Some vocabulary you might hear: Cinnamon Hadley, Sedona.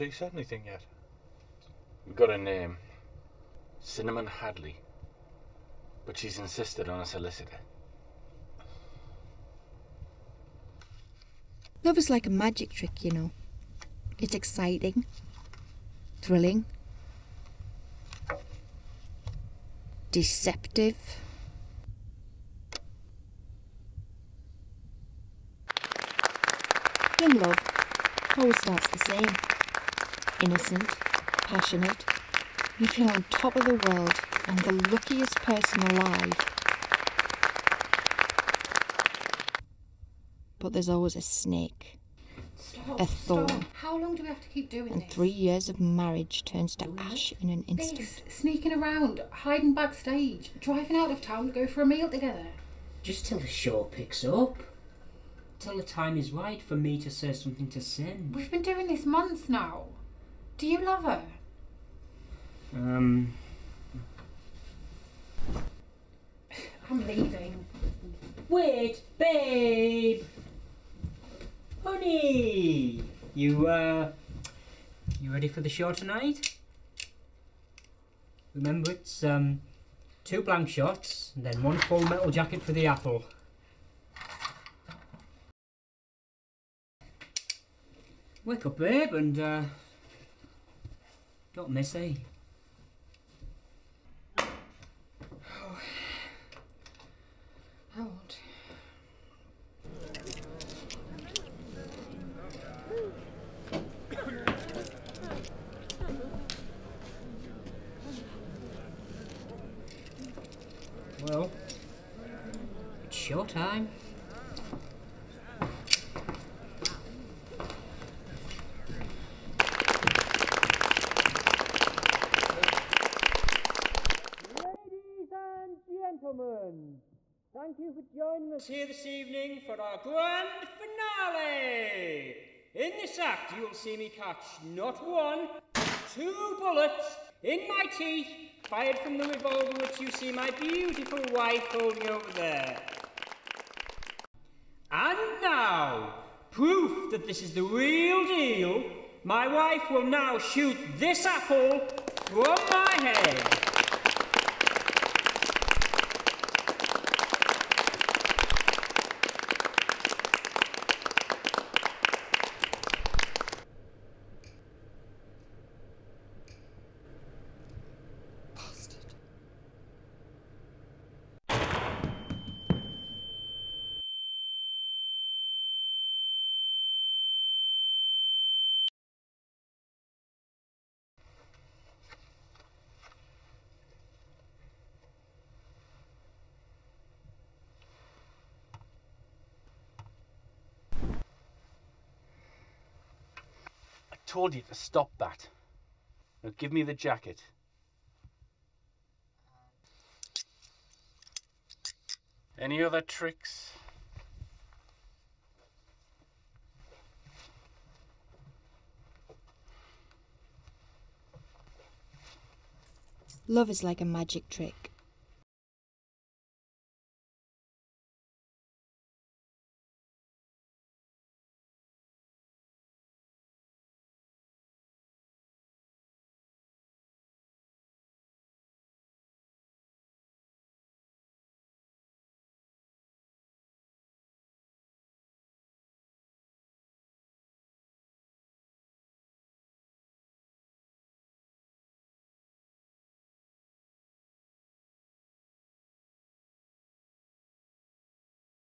actually said anything yet. We've got a name. Cinnamon Hadley. But she's insisted on a solicitor. Love is like a magic trick, you know. It's exciting, thrilling, deceptive. Young love always starts the same. Innocent, passionate. You feel on top of the world and the luckiest person alive. But there's always a snake, a thorn. How long do we have to keep doing this? And 3 years of marriage turns to ash in an instant. This, sneaking around, hiding backstage, driving out of town to go for a meal together. Just till the show picks up. Till the time is right for me to say something to Sin. We've been doing this months now. Do you love her? I'm leaving. Wait, babe! Honey! You ready for the show tonight? Remember, it's, 2 blank shots, and then 1 full metal jacket for the apple. Wake up, babe, and, don't miss, eh? Oh. I won't. Well, it's show time. Thank you for joining us here this evening for our grand finale. In this act, you'll see me catch not 1, 2 bullets in my teeth, fired from the revolver which you see my beautiful wife holding over there. And now, proof that this is the real deal, my wife will now shoot this apple from my head. I told you to stop that. Now give me the jacket. Any other tricks? Love is like a magic trick.